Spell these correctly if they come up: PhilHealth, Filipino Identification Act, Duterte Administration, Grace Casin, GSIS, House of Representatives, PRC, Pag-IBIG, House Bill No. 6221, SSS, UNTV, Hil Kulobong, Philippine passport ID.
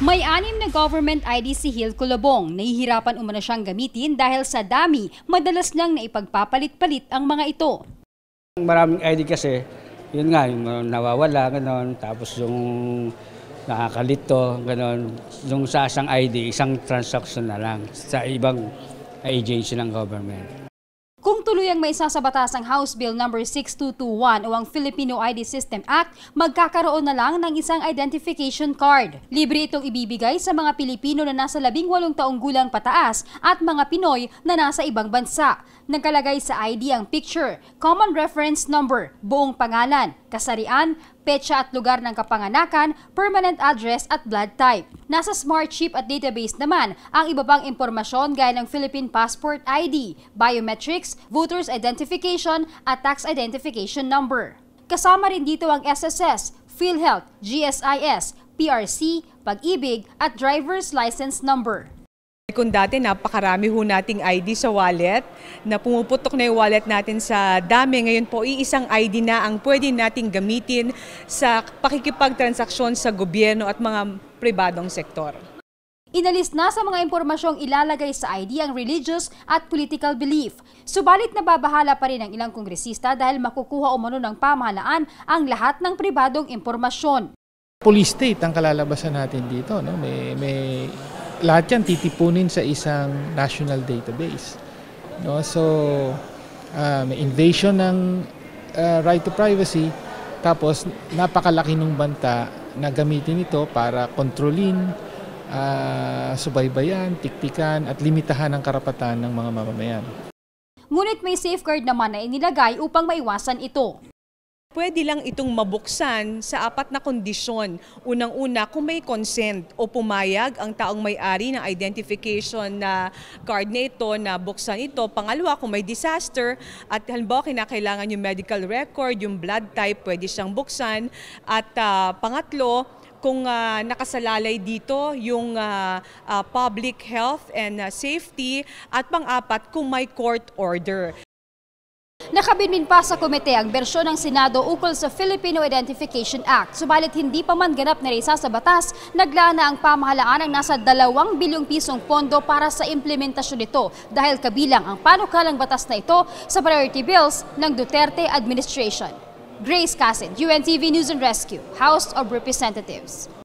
May 6 na government ID si Hil Kulobong. Nahihirapan umano siyang gamitin dahil sa dami, madalas niyang naipagpapalit-palit ang mga ito. Maraming ID kasi, yun nga, yung nawawala, ganun, tapos yung nakakalito, ganun. Yung sa isang ID, isang transaction na lang sa ibang agency ng government. Kung tuluyang maisasabatas ang House Bill No. 6221 o ang Filipino ID System Act, magkakaroon na lang ng isang identification card. Libre itong ibibigay sa mga Pilipino na nasa 18 taong gulang pataas at mga Pinoy na nasa ibang bansa. Nagkalagay sa ID ang picture, common reference number, buong pangalan, kasarian, petsa at lugar ng kapanganakan, permanent address at blood type. Nasa smart chip at database naman ang iba pang impormasyon gaya ng Philippine passport ID, biometrics, voters identification at tax identification number. Kasama rin dito ang SSS, PhilHealth, GSIS, PRC, Pag-IBIG at driver's license number. Kung dati napakarami ho nating ID sa wallet, na pumuputok na yung wallet natin sa dami, ngayon po iisang ID na ang pwede nating gamitin sa pakikipagtransaksyon sa gobyerno at mga pribadong sektor. Inalis na sa mga impormasyong ilalagay sa ID ang religious at political belief. Subalit nababahala pa rin ang ilang kongresista dahil makukuha umano ng pamahalaan ang lahat ng pribadong impormasyon. Police state ang kalalabasan natin dito, no? May lahat yan titipunin sa isang national database. No? So, may invasion ng right to privacy, tapos napakalaki ng banta na gamitin ito para kontrolin, subaybayan, tiktikan at limitahan ang karapatan ng mga mamamayan. Ngunit may safeguard naman na inilagay upang maiwasan ito. Pwede lang itong mabuksan sa 4 na kondisyon. Unang-una, kung may consent o pumayag ang taong may-ari ng identification na card na ito na buksan ito. Pangalawa, kung may disaster at halimbawa kinakailangan yung medical record, yung blood type, pwede siyang buksan. At pangatlo, kung nakasalalay dito yung public health and safety. At pang-apat, kung may court order. Nakabinbin pa sa komite ang bersyon ng Senado ukol sa Filipino Identification Act. Subalit hindi pa man ganap na reisa sa batas, naglana ang pamahalaan ng nasa 2 bilyong pisong pondo para sa implementasyon nito dahil kabilang ang panukalang batas na ito sa priority bills ng Duterte Administration. Grace Casin, UNTV News and Rescue, House of Representatives.